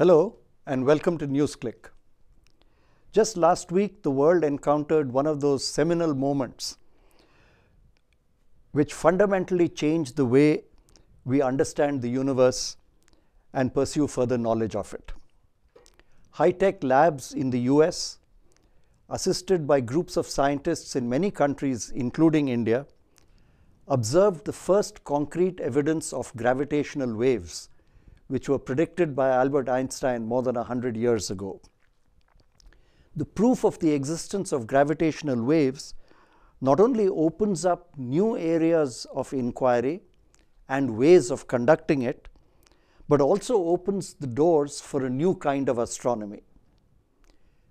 Hello and welcome to NewsClick. Just last week, the world encountered one of those seminal moments which fundamentally changed the way we understand the universe and pursue further knowledge of it. High-tech labs in the US, assisted by groups of scientists in many countries, including India, observed the first concrete evidence of gravitational waves which were predicted by Albert Einstein more than 100 years ago. The proof of the existence of gravitational waves not only opens up new areas of inquiry and ways of conducting it, but also opens the doors for a new kind of astronomy.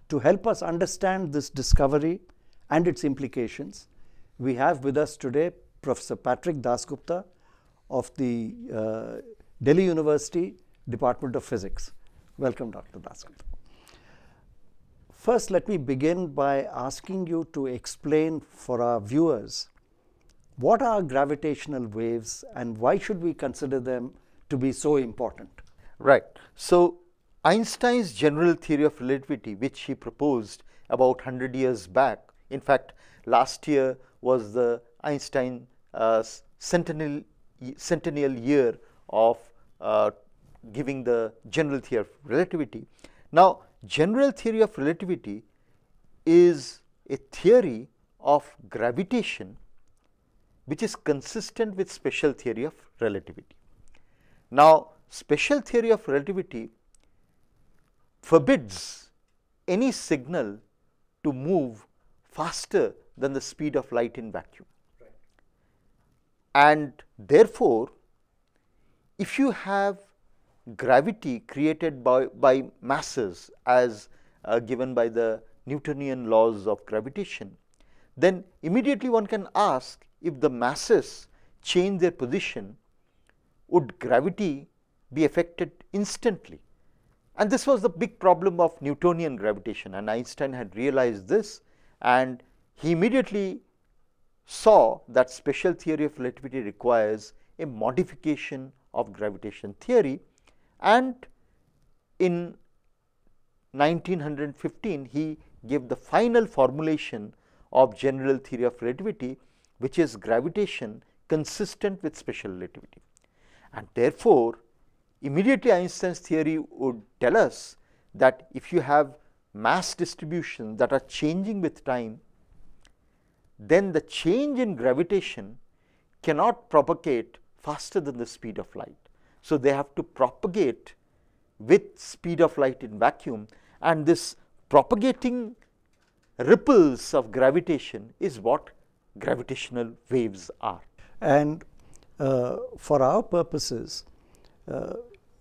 To help us understand this discovery and its implications, we have with us today Professor Patrick Dasgupta of the Delhi University Department of Physics. Welcome, Dr. Dasgupta. First, let me begin by asking you to explain for our viewers what are gravitational waves and why should we consider them to be so important? Right. So, Einstein's general theory of relativity, which he proposed about 100 years back, in fact, last year was the Einstein centennial year of giving the general theory of relativity. Now, general theory of relativity is a theory of gravitation which is consistent with special theory of relativity. Now, special theory of relativity forbids any signal to move faster than the speed of light in vacuum. Right. And therefore, if you have gravity created by masses as given by the Newtonian laws of gravitation, then immediately one can ask, if the masses change their position, would gravity be affected instantly? And this was the big problem of Newtonian gravitation, and Einstein had realized this, and he immediately saw that special theory of relativity requires a modification of gravitation theory, and in 1915 he gave the final formulation of general theory of relativity, which is gravitation consistent with special relativity. And therefore, immediately Einstein's theory would tell us that if you have mass distributions that are changing with time, then the change in gravitation cannot propagate faster than the speed of light. So, they have to propagate with speed of light in vacuum, and this propagating ripples of gravitation is what gravitational waves are. And for our purposes,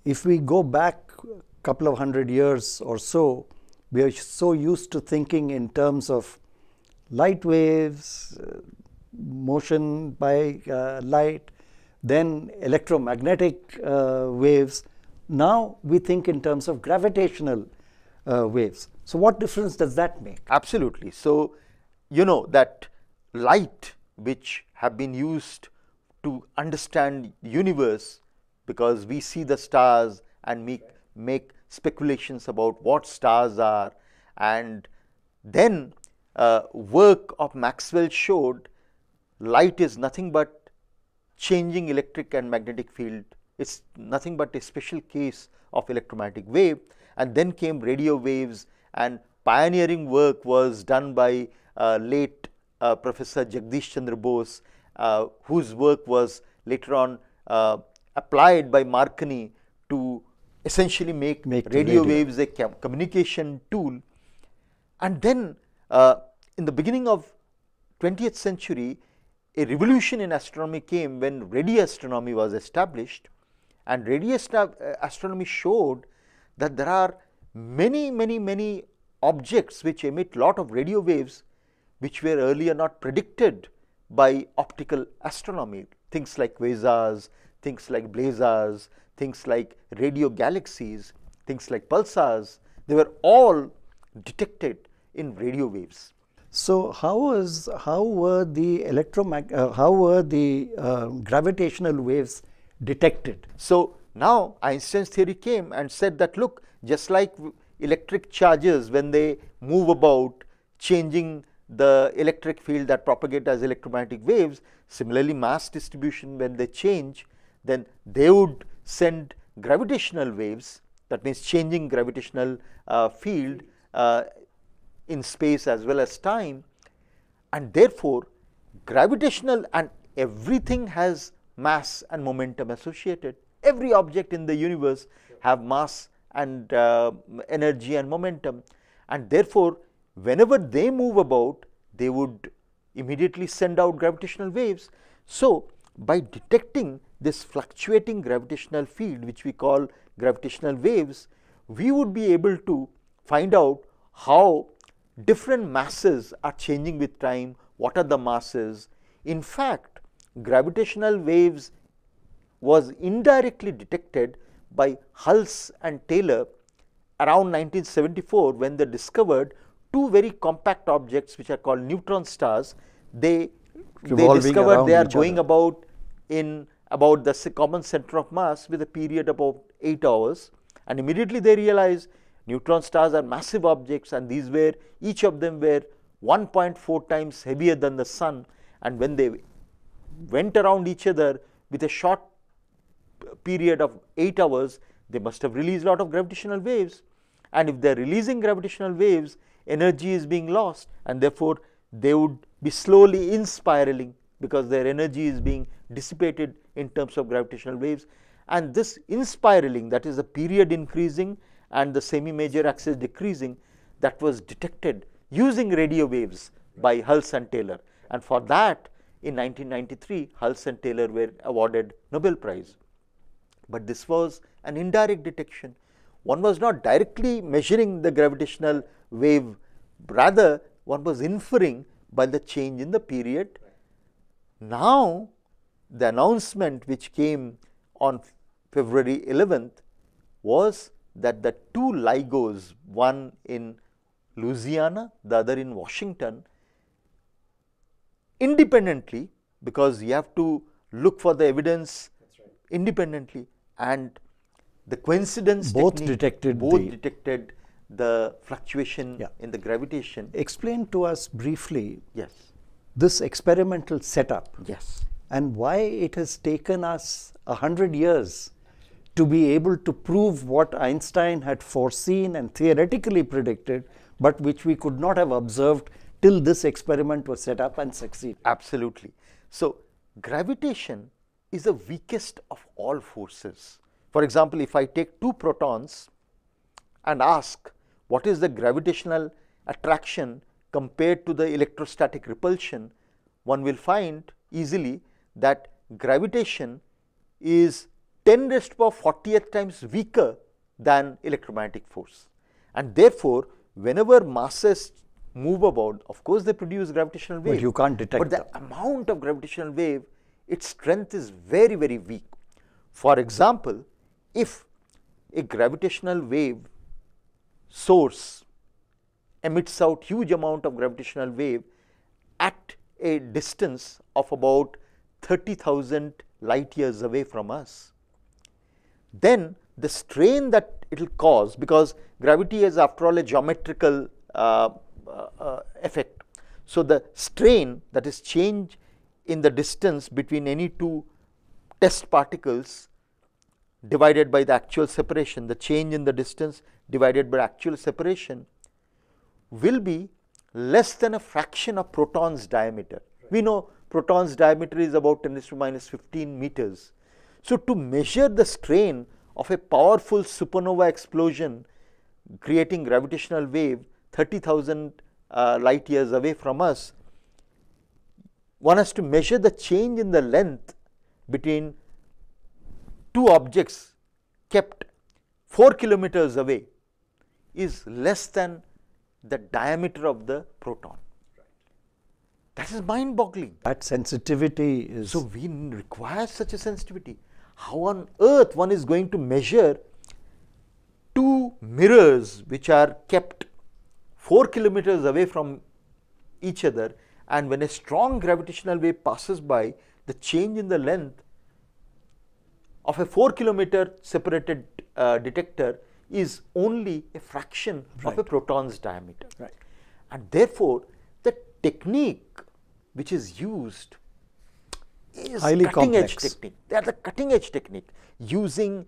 if we go back a couple of hundred years or so, we are so used to thinking in terms of light waves, motion by light, then electromagnetic waves. Now we think in terms of gravitational waves. So what difference does that make? Absolutely. So, you know that light, which have been used to understand universe, because we see the stars and make speculations about what stars are, and then work of Maxwell showed light is nothing but changing electric and magnetic field. It is nothing but a special case of electromagnetic wave, and then came radio waves, and pioneering work was done by late Professor Jagdish Chandra Bose, whose work was later on applied by Marconi to essentially make radio waves a communication tool. And then in the beginning of 20th century, a revolution in astronomy came when radio astronomy was established, and radio astronomy showed that there are many objects which emit lot of radio waves which were earlier not predicted by optical astronomy. Things like quasars, things like blazars, things like radio galaxies, things like pulsars, they were all detected in radio waves. So, how were the gravitational waves detected? So, now Einstein's theory came and said that, look, just like electric charges when they move about changing the electric field that propagate as electromagnetic waves, similarly mass distribution when they change, then they would send gravitational waves, that means changing gravitational field in space as well as time, and therefore gravitational, and everything has mass and momentum associated. Every object in the universe have mass and energy and momentum, and therefore whenever they move about, they would immediately send out gravitational waves. So, by detecting this fluctuating gravitational field which we call gravitational waves, we would be able to find out how different masses are changing with time, what are the masses. In fact, gravitational waves was indirectly detected by Hulse and Taylor around 1974, when they discovered two very compact objects which are called neutron stars. They discovered they are going about in about the common center of mass with a period of about 8 hours, and immediately they realized neutron stars are massive objects, and these were, each of them were 1.4 times heavier than the sun, and when they went around each other with a short period of 8 hours, they must have released a lot of gravitational waves, and if they are releasing gravitational waves, energy is being lost, and therefore they would be slowly in spiraling because their energy is being dissipated in terms of gravitational waves. And this in spiraling, that is the period increasing and the semi-major axis decreasing, that was detected using radio waves by Hulse and Taylor, and for that in 1993 Hulse and Taylor were awarded Nobel Prize. But this was an indirect detection. One was not directly measuring the gravitational wave, rather one was inferring by the change in the period. Now, the announcement which came on February 11th was that the two LIGOs, one in Louisiana, the other in Washington, independently, because you have to look for the evidence independently, and the coincidence both detected the fluctuation in the gravitation. Explain to us briefly this experimental setup and why it has taken us 100 years to be able to prove what Einstein had foreseen and theoretically predicted, but which we could not have observed till this experiment was set up and succeeded. Absolutely. So, gravitation is the weakest of all forces. For example, if I take two protons and ask what is the gravitational attraction compared to the electrostatic repulsion, one will find easily that gravitation is 10 raised to the power 40th times weaker than electromagnetic force, and therefore whenever masses move about, of course they produce gravitational waves, but you can't detect them. But the amount of gravitational wave, its strength is very, very weak. For example, if a gravitational wave source emits out huge amount of gravitational wave at a distance of about 30,000 light years away from us, then the strain that it will cause, because gravity is after all a geometrical effect. So, the strain, that is change in the distance between any two test particles divided by the actual separation, the change in the distance divided by actual separation, will be less than a fraction of proton's diameter. We know proton's diameter is about 10 raised to minus 15 meters. So, to measure the strain of a powerful supernova explosion creating gravitational wave 30,000 light years away from us, one has to measure the change in the length between two objects kept 4 kilometers away is less than the diameter of the proton. That is mind boggling. That sensitivity is. So, we require such a sensitivity. How on earth one is going to measure two mirrors which are kept 4 kilometers away from each other, and when a strong gravitational wave passes by, the change in the length of a 4 kilometer separated detector is only a fraction of a proton's diameter. And therefore, the technique which is used is cutting edge technique. They are the cutting edge technique, using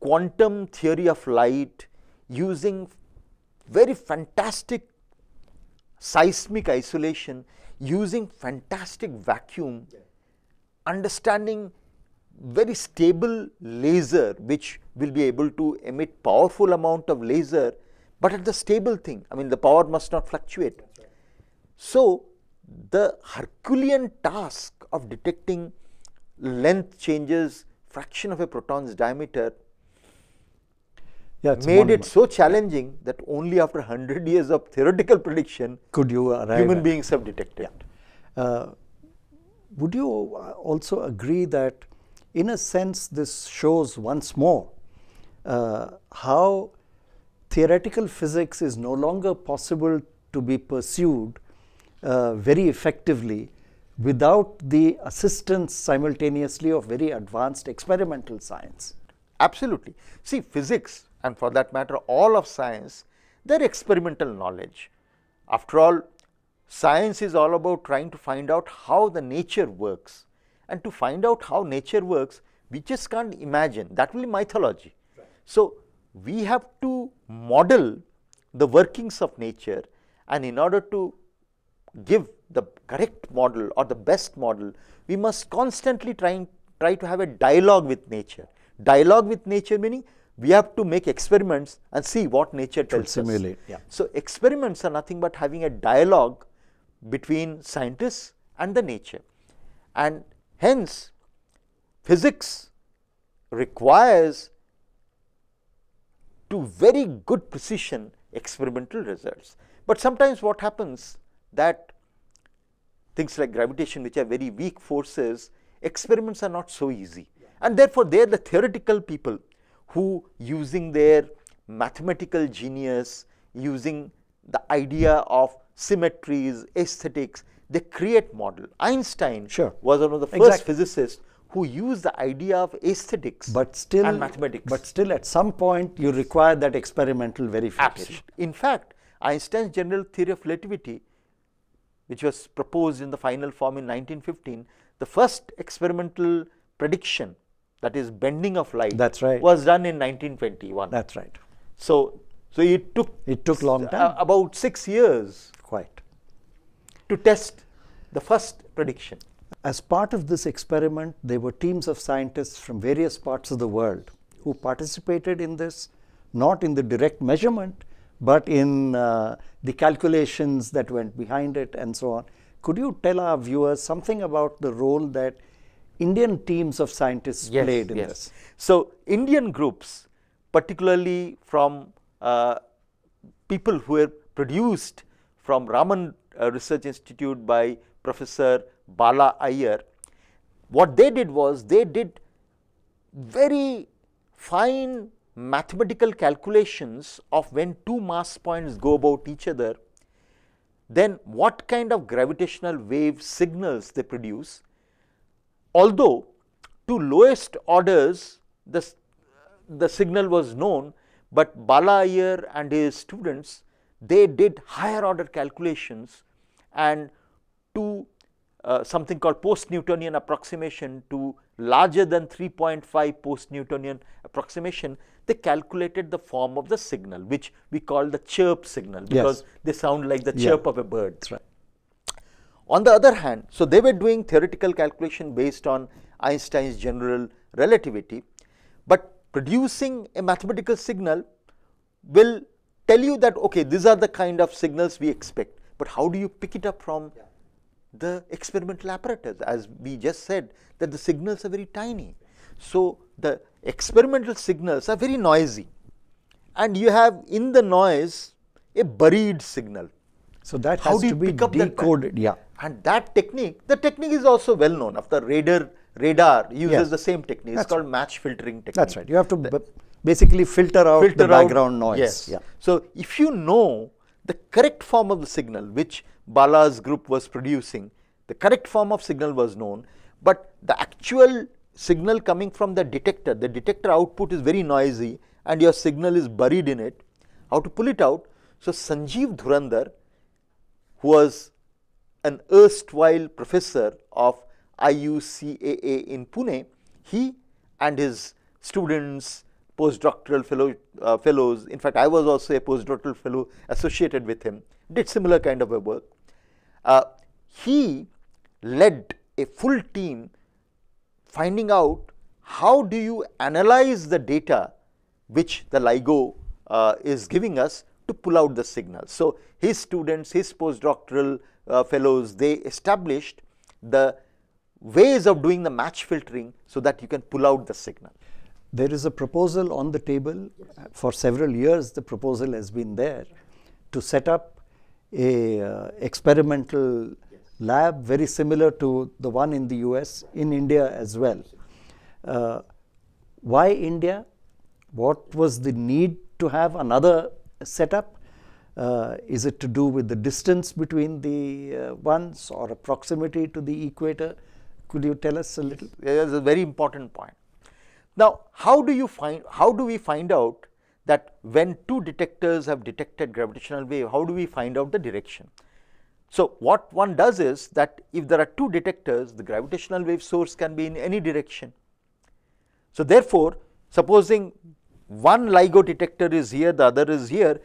quantum theory of light, using very fantastic seismic isolation, using fantastic vacuum, understanding very stable laser which will be able to emit powerful amount of laser, but at the stable thing, I mean the power must not fluctuate. So, the Herculean task of detecting length changes, fraction of a proton's diameter, made it so challenging that only after 100 years of theoretical prediction could you arrive. Human beings have detected. Would you also agree that in a sense this shows once more how theoretical physics is no longer possible to be pursued very effectively without the assistance simultaneously of very advanced experimental science? Absolutely. See, physics, and for that matter all of science, they are experimental knowledge. After all, science is all about trying to find out how the nature works. And to find out how nature works, we just can't imagine. That will be mythology. So, we have to model the workings of nature, and in order to give the correct model or the best model, we must constantly try to have a dialogue with nature. Dialogue with nature meaning we have to make experiments and see what nature tells us. So, experiments are nothing but having a dialogue between scientists and the nature. And hence, physics requires to very good precision experimental results. But sometimes what happens that things like gravitation, which are very weak forces, experiments are not so easy. And therefore, they are the theoretical people who, using their mathematical genius, using the idea of symmetries, aesthetics, they create model. Einstein was one of the first physicists who used the idea of aesthetics and mathematics. But still at some point you require that experimental verification. In fact, Einstein's general theory of relativity, which was proposed in the final form in 1915, the first experimental prediction, that is bending of light, was done in 1921. So it took long time, about 6 years. To test the first prediction. As part of this experiment, there were teams of scientists from various parts of the world who participated in this, not in the direct measurement, but in the calculations that went behind it and so on. Could you tell our viewers something about the role that Indian teams of scientists played in this? So, Indian groups, particularly from people who were produced from Raman Research Institute by Professor Bala Iyer, what they did was they did very fine mathematical calculations of when two mass points go about each other, then what kind of gravitational wave signals they produce. Although to lowest orders the signal was known, but Bala Iyer and his students, they did higher order calculations, and to something called post-Newtonian approximation to larger than 3.5 post-Newtonian approximation, they calculated the form of the signal, which we call the chirp signal, because they sound like the chirp of a bird. On the other hand, so they were doing theoretical calculation based on Einstein's general relativity, but producing a mathematical signal will tell you that, okay, these are the kind of signals we expect, but how do you pick it up from the experimental apparatus? As we just said, that the signals are very tiny. So, the experimental signals are very noisy, and you have in the noise a buried signal. So, that has to be decoded. And that technique, the technique is also well known. After radar uses the same technique. It's called match filtering technique. You have to basically filter out the background noise. So, if you know the correct form of the signal, which Bala's group was producing, the correct form of signal was known, but the actual signal coming from the detector output is very noisy, and your signal is buried in it, how to pull it out. So, Sanjeev Dhurandar, who was an erstwhile professor of IUCAA in Pune, he and his students, postdoctoral fellows, in fact, I was also a postdoctoral fellow associated with him, did similar kind of a work. He led a full team finding out how do you analyze the data which the LIGO is giving us to pull out the signal. So, his students, his postdoctoral fellows, they established the ways of doing the match filtering so that you can pull out the signal. There is a proposal on the table. For several years the proposal has been there to set up a experimental lab very similar to the one in the US, in India as well. Why India? What was the need to have another setup? Is it to do with the distance between the ones or a proximity to the equator? Could you tell us a little? Yes, that's a very important point. Now, how do we find out that when two detectors have detected gravitational wave, how do we find out the direction? So, what one does is that if there are two detectors, the gravitational wave source can be in any direction. So, therefore, supposing one LIGO detector is here, the other is here,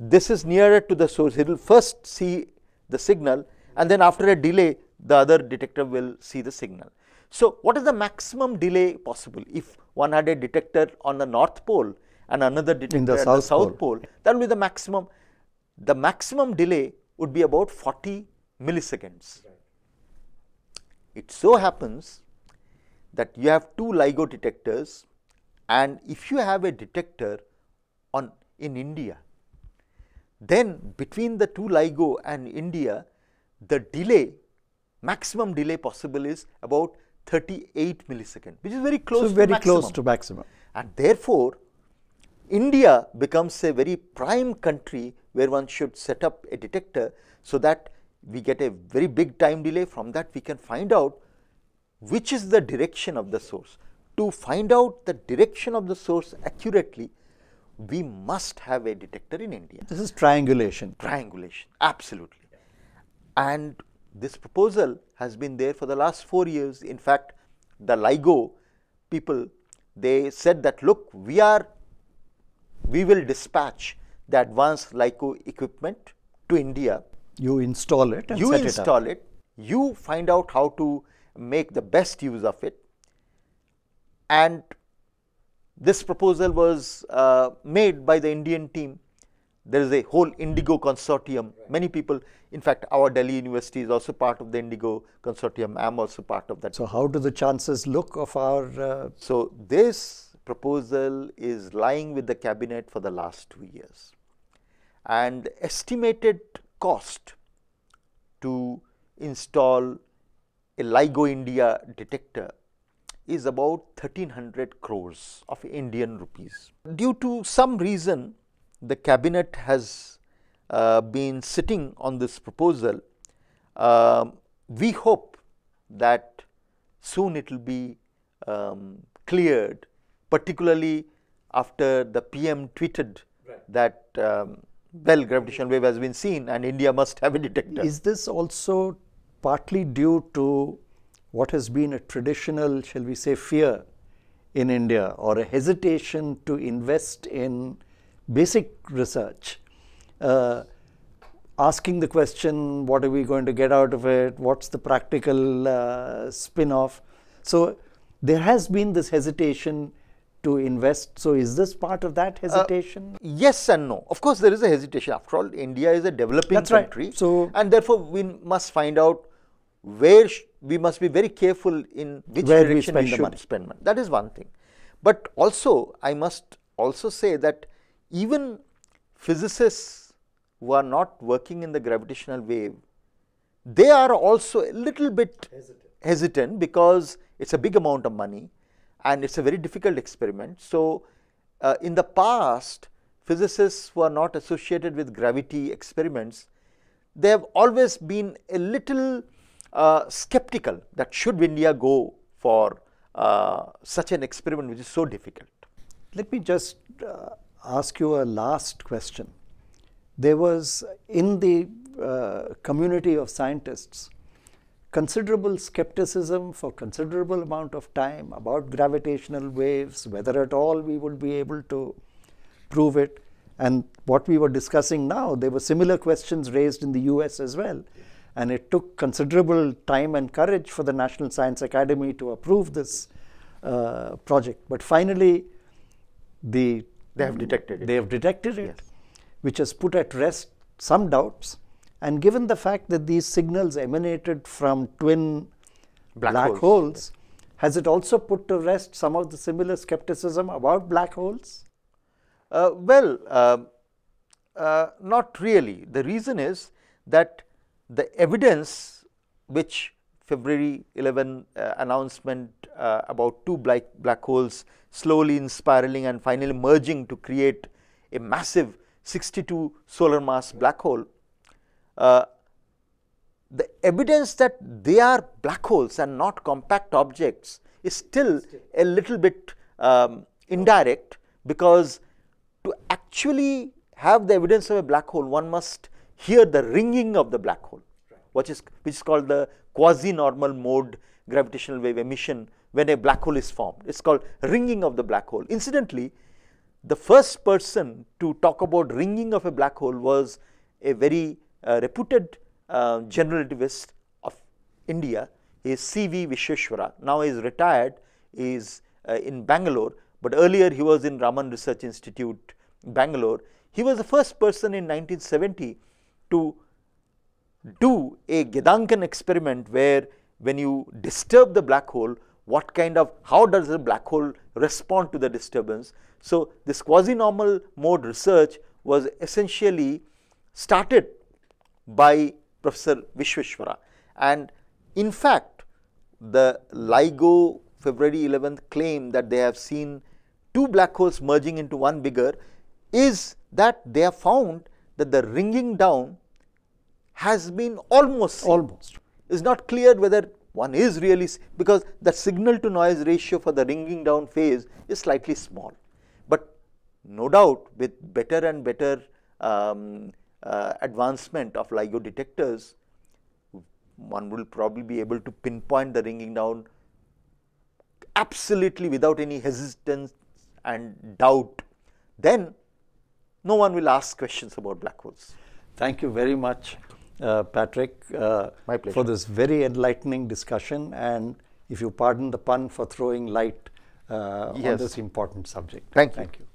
this is nearer to the source, it will first see the signal and then after a delay the other detector will see the signal. So, what is the maximum delay possible? If one had a detector on the north pole and another detector at the south pole, that will be the maximum. The maximum delay would be about 40 milliseconds. It so happens that you have two LIGO detectors, and if you have a detector in India, then between the two LIGO and India, the delay, maximum delay possible is about 38 milliseconds, which is very close to maximum. So, very close to maximum. And therefore, India becomes a very prime country where one should set up a detector so that we get a very big time delay. From that we can find out which is the direction of the source. To find out the direction of the source accurately, we must have a detector in India. This is triangulation. Triangulation, absolutely. And this proposal has been there for the last 4 years. In fact, the LIGO people, they said that look, we will dispatch the advanced LIGO equipment to India. You install it and you set install it up. You find out how to make the best use of it. And this proposal was made by the Indian team. There is a whole Indigo consortium, many people, in fact our Delhi University is also part of the Indigo consortium, I am also part of that. So, how do the chances look of our… So, this proposal is lying with the cabinet for the last 2 years, and the estimated cost to install a LIGO India detector is about 1300 crores of Indian rupees. Due to some reason, the cabinet has been sitting on this proposal. We hope that soon it will be cleared, particularly after the PM tweeted that well, gravitational wave has been seen and India must have a detector. Is this also partly due to what has been a traditional, shall we say, fear in India, or a hesitation to invest in basic research, asking the question, what are we going to get out of it, what's the practical spin-off? So, there has been this hesitation to invest. So, is this part of that hesitation? Yes and no. Of course, there is a hesitation. After all, India is a developing country. Right. So, and therefore, we must find out where we must be very careful in which direction we should spend money. That is one thing. But also, I must also say that even physicists who are not working in the gravitational wave, they are also a little bit hesitant because it is a big amount of money and it is a very difficult experiment. So, in the past, physicists who are not associated with gravity experiments, they have always been a little skeptical that should India go for such an experiment which is so difficult. Let me just ask you a last question. There was, in the community of scientists, considerable skepticism for considerable amount of time about gravitational waves, whether at all we would be able to prove it. And what we were discussing now, there were similar questions raised in the US as well. And it took considerable time and courage for the National Science Academy to approve this project. But finally, they have detected it. They have detected it, yes. Which has put at rest some doubts. And given the fact that these signals emanated from twin black holes, yes. Has it also put to rest some of the similar skepticism about black holes? Not really. The reason is that the evidence which February 11 announcement about two black holes slowly in spiraling and finally merging to create a massive 62 solar mass black hole, the evidence that they are black holes and not compact objects is still a little bit indirect, because to actually have the evidence of a black hole, one must hear the ringing of the black hole, which is called the quasi-normal mode gravitational wave emission when a black hole is formed. It's called ringing of the black hole. Incidentally, the first person to talk about ringing of a black hole was a very reputed generativist of India. He is C. V. Visheshwara. Now he is retired. He is in Bangalore, but earlier he was in Raman Research Institute, Bangalore. He was the first person in 1970 to do a Gedanken experiment where, when you disturb the black hole, how does the black hole respond to the disturbance? So this quasi-normal mode research was essentially started by Professor Visheshwara, and in fact the LIGO February 11th claim that they have seen two black holes merging into one bigger is that they have found that the ringing down has been almost. It's not clear whether one is really, because the signal to noise ratio for the ringing down phase is slightly small, but no doubt with better and better advancement of LIGO detectors, one will probably be able to pinpoint the ringing down absolutely without any hesitance and doubt. Then no one will ask questions about black holes. Thank you very much, Patrick, my pleasure, for this very enlightening discussion, and if you pardon the pun, for throwing light on this important subject. Thank you. Thank you.